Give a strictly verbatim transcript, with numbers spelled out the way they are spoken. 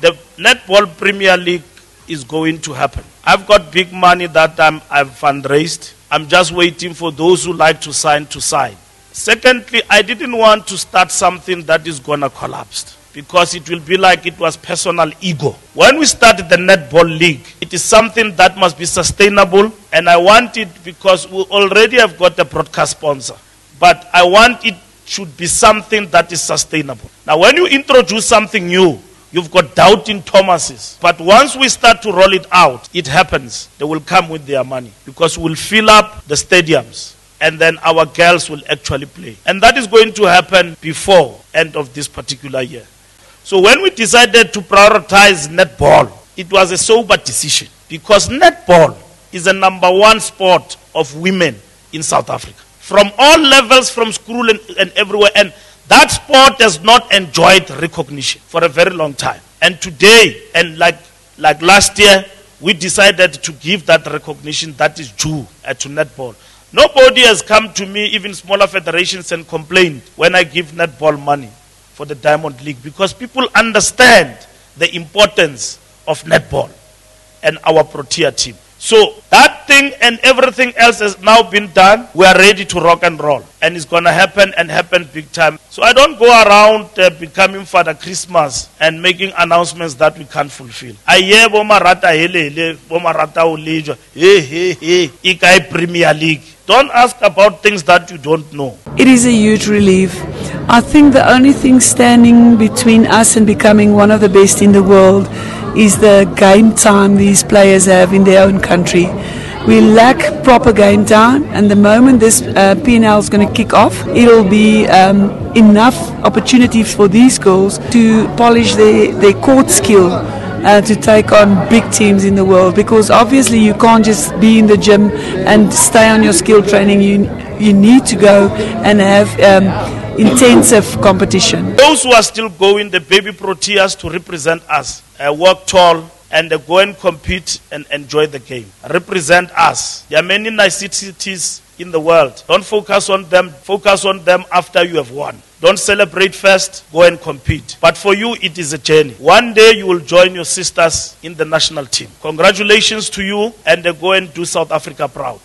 The Netball Premier League is going to happen. I've got big money that time I've fundraised. I'm just waiting for those who like to sign to sign. Secondly, I didn't want to start something that is going to collapse, because it will be like it was personal ego. When we started the Netball League, it is something that must be sustainable, and I want it because we already have got a broadcast sponsor, but I want it should be something that is sustainable. Now, when you introduce something new, you've got doubting Thomases. But once we start to roll it out, it happens. They will come with their money, because we'll fill up the stadiums, and then our girls will actually play. And that is going to happen before end of this particular year. So when we decided to prioritize netball, it was a sober decision, because netball is the number one sport of women in South Africa. From all levels, from school and, and everywhere. And that sport has not enjoyed recognition for a very long time. And today, and like, like last year, we decided to give that recognition that is due uh, to netball. Nobody has come to me, even smaller federations, and complained when I give netball money for the Diamond League, because people understand the importance of netball and our Protea team. So that thing and everything else has now been done. We are ready to rock and roll, and it's going to happen and happen big time. So I don't go around uh, becoming Father Christmas and making announcements that we can't fulfill. I hear Boma Rata Hele Hele, Boma Rata Olejo, hey, hey, hey, Ikai Premier League. Don't ask about things that you don't know. It is a huge relief. I think the only thing standing between us and becoming one of the best in the world is the game time these players have in their own country. We lack proper game time, and the moment this uh, P and L is going to kick off, it'll be um, enough opportunities for these girls to polish their, their court skill uh, to take on big teams in the world, because obviously you can't just be in the gym and stay on your skill training. You, you need to go and have um, intensive competition. Those who are still going, the baby Proteas, to represent us, uh, work tall, and they go and compete and enjoy the game. Represent us. There are many niceties in the world. Don't focus on them. Focus on them after you have won. Don't celebrate first. Go and compete. But for you, it is a journey. One day you will join your sisters in the national team. Congratulations to you, and they go and do South Africa proud.